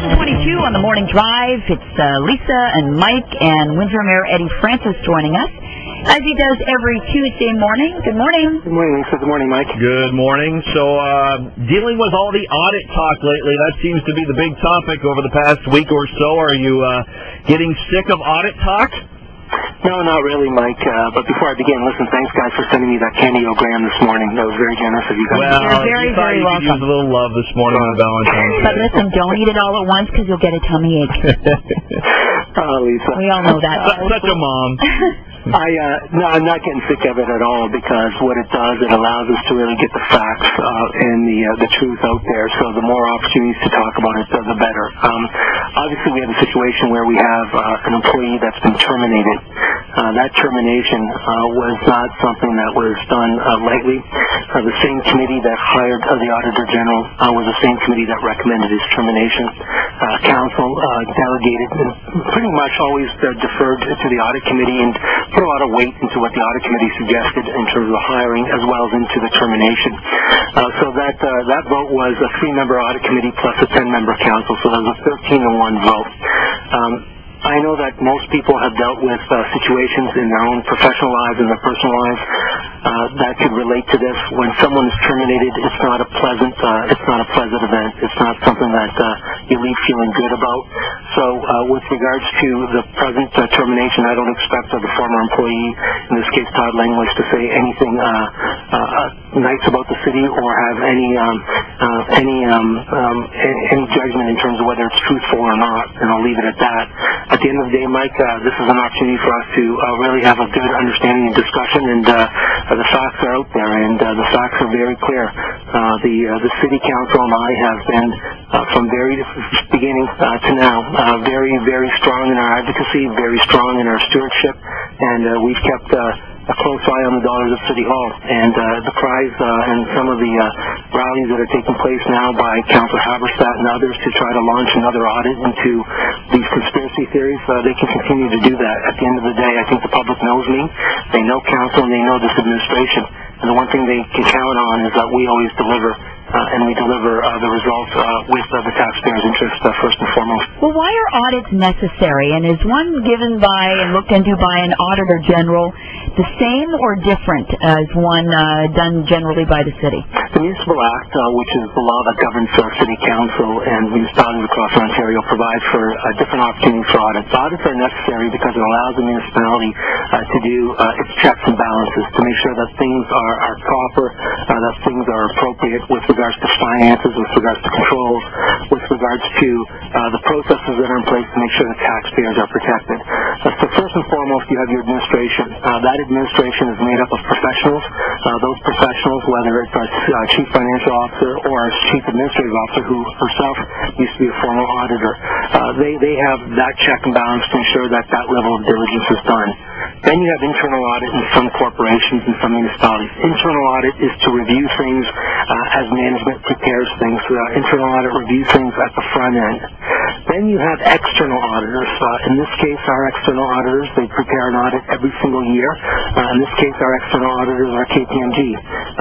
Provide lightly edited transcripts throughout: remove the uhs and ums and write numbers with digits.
7:22 on the morning drive. It's Lisa and Mike and Windsor Mayor Eddie Francis joining us, as he does every Tuesday morning. Good morning. Good morning, Lisa. Good morning, Mike. Good morning. So dealing with all the audit talk lately, that seems to be the big topic over the past week or so. Are you getting sick of audit talk? No, not really, Mike. But before I begin, listen, thanks, guys, for sending me that candiogram this morning. That was very generous of you guys. Well, you're very, very welcome. You could use a little love this morning on Valentine's Day. But listen, don't eat it all at once because you'll get a tummy ache. Oh, Lisa. We all know that. Such a mom. No, I'm not getting sick of it at all, because what it does, it allows us to really get the facts and the truth out there. So the more opportunities to talk about it, the better. Obviously, we have a situation where we have an employee that's been terminated. That termination was not something that was done lightly. The same committee that hired the Auditor General was the same committee that recommended his termination. Council delegated and pretty much always deferred to the Audit Committee and put a lot of weight into what the Audit Committee suggested in terms of the hiring as well as into the termination. So that vote was a 3-member Audit Committee plus a 10-member Council, so that was a 13-1 vote. I know that most people have dealt with situations in their own professional lives and their personal lives that could relate to this. When someone is terminated, it's not a pleasant, event. It's not something that you leave feeling good about. So, with regards to the present termination, I don't expect the former employee, in this case Todd Langlois, to say anything nice about the city or have any judgment in terms of whether it's truthful or not. And I'll leave it at that. At the end of the day, Mike, this is an opportunity for us to really have a good understanding and discussion, and the facts are out there, and the facts are very clear. The City Council and I have been, from very beginning to now, very, very strong in our advocacy, very strong in our stewardship, and we've kept a close eye on the dollars of City Hall, and the cries and some of the rallies that are taking place now by Councilor Halberstadt and others to try to launch another audit into these conspiracy theories. They can continue to do that. At the end of the day, I think the public knows me, they know Council, and they know this administration. And the one thing they can count on is that we always deliver. And we deliver the results with the taxpayers' interest first and foremost. Well, why are audits necessary? And is one given by and looked into by an Auditor General the same or different as one done generally by the city? The Municipal Act, which is the law that governs City Council and municipalities across Ontario, provides for different opportunities for audits. Audits are necessary because it allows the municipality to do its checks and balances, to make sure that things are proper, that things are appropriate with regards to finances, with regards to controls, with regards to the processes that are in place to make sure that taxpayers are protected. So first and foremost, you have your administration. That administration is made up of professionals. Those professionals, whether it's our Chief Financial Officer or our Chief Administrative Officer, who herself used to be a former auditor, they have that check and balance to ensure that that level of diligence is done. Then you have internal audit in some corporations and some municipalities. Internal audit is to review things as management prepares things. Internal audit reviews things at the front end. Then you have external auditors. In this case, our external auditors, they prepare an audit every single year. In this case, our external auditors are KPMG.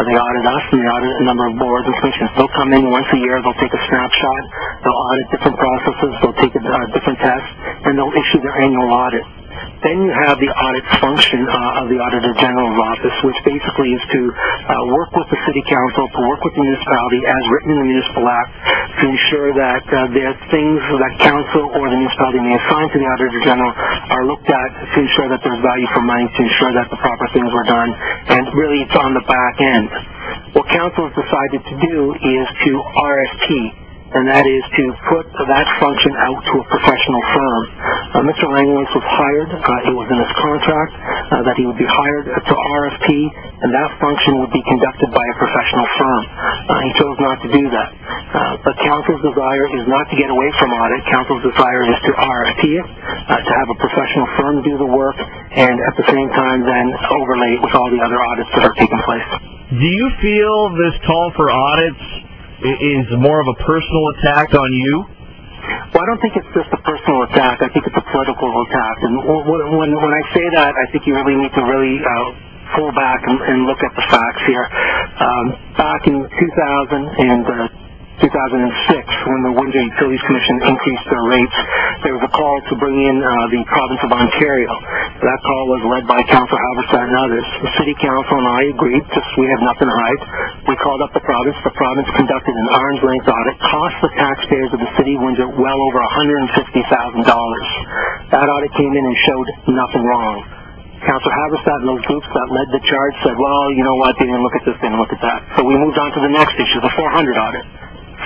They audit us, and they audit a number of boards and commissions. They'll come in once a year, they'll take a snapshot, they'll audit different processes, they'll take different tests, and they'll issue their annual audit. Then you have the audit function of the Auditor General's office, which basically is to work with the City Council, to work with the municipality as written in the Municipal Act, to ensure that there are things that Council or the municipality may assign to the Auditor General are looked at, to ensure that there's value for money, to ensure that the proper things were done, and really it's on the back end. What Council has decided to do is to RFP. And that is to put that function out to a professional firm. Mr. Langlois was hired, it was in his contract that he would be hired to RFP, and that function would be conducted by a professional firm. He chose not to do that. But Council's desire is not to get away from audit. Council's desire is to RFP it, to have a professional firm do the work, and at the same time then overlay it with all the other audits that are taking place. Do you feel this call for audits is more of a personal attack on you? Well, I don't think it's just a personal attack. I think it's a political attack. And when I say that, I think you really need to really pull back and look at the facts here. Back in 2006, when the KPMG Utilities Commission increased their rates, there was a call to bring in the province of Ontario. That call was led by Councillor Halberstadt and others. The City Council and I agreed, we have nothing to hide. We called up the province. The province conducted an arm's length audit, cost the taxpayers of the City of Windsor well over $150,000. That audit came in and showed nothing wrong. Councillor Halberstadt and those groups that led the charge said, well, you know what, they didn't look at this, they didn't look at that. So we moved on to the next issue, the 400 audit.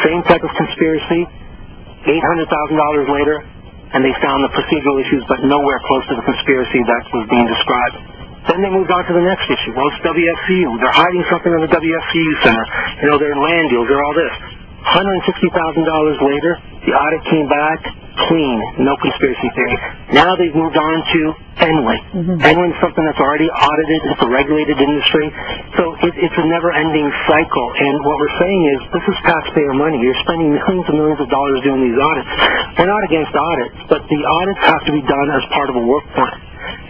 Same type of conspiracy, $800,000 later, and they found the procedural issues, but nowhere close to the conspiracy that was being described. Then they moved on to the next issue. Well, it's WFCU. They're hiding something in the WFCU Center. You know, they're in land deals, they're all this. $160,000 later, the audit came back clean, no conspiracy theory. Now they've moved on to EnWin. EnWin is something that's already audited. It's a regulated industry. So it's a never-ending cycle. And what we're saying is this is taxpayer money. You're spending millions and millions of dollars doing these audits. We're not against audits, but the audits have to be done as part of a work plan.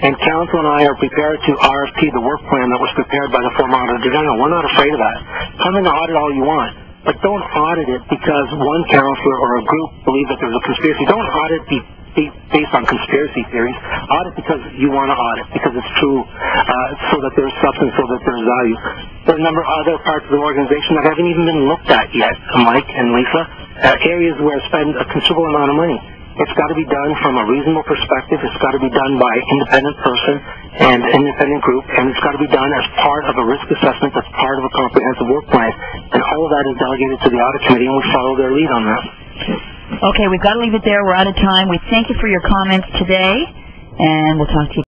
And Council and I are prepared to RFP the work plan that was prepared by the former Auditor General. We're not afraid of that. Come in and audit all you want. But don't audit it because one councillor or a group believe that there's a conspiracy. Don't audit based on conspiracy theories. Audit because you want to audit, because it's true, so that there's substance, so that there's value. There are a number of other parts of the organization that haven't even been looked at yet, Mike and Lisa, areas where I spend a considerable amount of money. It's got to be done from a reasonable perspective. It's got to be done by an independent person and an independent group, and it's got to be done as part of a risk assessment that's part of a comprehensive work plan. And all of that is delegated to the audit committee, and we follow their lead on that. Okay, we've got to leave it there. We're out of time. We thank you for your comments today, and we'll talk to you.